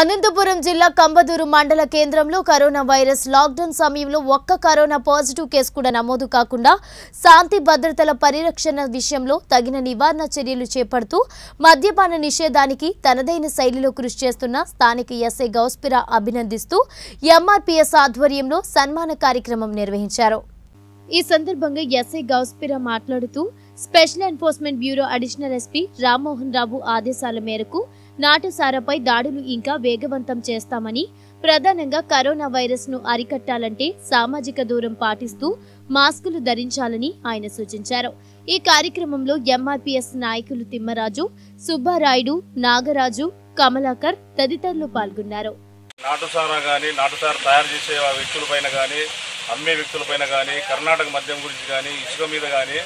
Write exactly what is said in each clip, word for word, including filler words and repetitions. అనంతపురం జిల్లా కంబదూరు మండల కేంద్రంలో కరోనా వైరస్ లాక్డౌన్ సమయంలో ఒక్క కరోనా పాజిటివ్ కేసు కూడా నమోదు కాకుండా శాంతి భద్రతల పరిరక్షణ విషయంలో తగిన నివారణ చర్యలు చేపడుతూ మద్యపాన నిషేధానికి తనదైన శైలిలో కృషి చేస్తున్న స్థానిక ఎస్ఐ గౌస్ పిరా అభినందిస్తూ ఎంఆర్పీఎస్ ఆధ్వర్యంలో సన్మాన కార్యక్రమం నిర్వహించారు। ఈ సందర్భంగా ఎస్ఐ గౌస్ పిరా మాట్లాడుతూ special enforcement bureau additional SP Ramohan Rao ఆదేశాల మేరకు నాటసారాపై దాడులు ఇంకా వేగవంతం చేస్తామని, ప్రధానంగా కరోనా వైరస్ ను అరికట్టాలంటే సామాజిక దూరం పాటిస్తూ మాస్కులు ధరించాలని ఆయన సూచించారు। ఈ కార్యక్రమంలో ఎంఆర్పీఎస్ నాయకులు తిమ్మరాజు, సుబ్బారాయుడు, నాగరాజు, కమలాకర్ తదితరులు పాల్గొన్నారు। నాటసారా గాని నాటసారా తయారు చేసే వ్యక్తులపైన గాని అమ్మే వ్యక్తులపైన గాని కర్ణాటక మద్యం గురించి గాని ఇసుక మీద గాని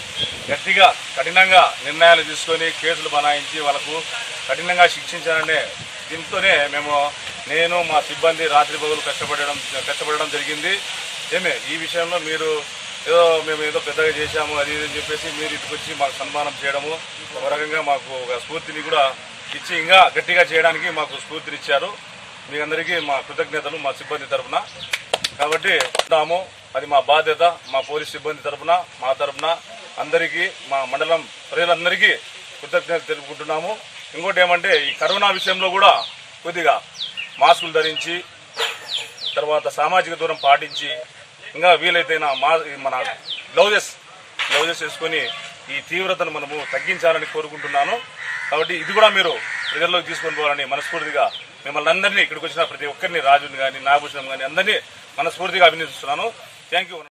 గట్టిగా కఠినంగా నిర్ణయాలు తీసుకొని కేసులు బనాయించి వాళ్ళకు కఠినంగా శిక్షించాలనే దీంతోనే మేము నేను మా సిబ్బంది రాత్రి పగలు కష్టపడడం కష్టపడడం జరిగింది। ఏమే ఈ విషయంలో మీరు ఏదో మేము ఏదో పెద్దగా చేశాము అది అని చెప్పేసి మీరు ఇటుకొచ్చి మాకు సన్మానం చేయడము ఒక రకంగా మాకు ఒక స్ఫూర్తిని కూడా ఇచ్చి ఇంకా గట్టిగా చేయడానికి మాకు స్ఫూర్తినిచ్చారు। మీ అందరికీ మా కృతజ్ఞతలు మా సిబ్బంది తరఫున। కాబట్టి ఉంటాము, అది మా బాధ్యత, మా పోలీస్ సిబ్బంది తరఫున మా తరఫున అందరికీ మా మండలం ప్రజలందరికీ కృతజ్ఞతలు తెలుపుకుంటున్నాము। ఇంకోటి ఏమంటే ఈ కరోనా విషయంలో కూడా కొద్దిగా మాస్కులు ధరించి తర్వాత సామాజిక దూరం పాటించి ఇంకా వీలైతేనా మా మన గ్లౌజెస్ గ్లౌజెస్ వేసుకొని ఈ తీవ్రతను మనము తగ్గించాలని కోరుకుంటున్నాను। కాబట్టి ఇది కూడా మీరు ప్రజల్లోకి తీసుకొని పోవాలని మనస్ఫూర్తిగా మిమ్మల్ని అందరినీ ఇక్కడికి వచ్చిన ప్రతి ఒక్కరిని, రాజుని కానీ నాగభూషణం కానీ అందరినీ మనస్ఫూర్తిగా అభినందిస్తున్నాను। Thank you.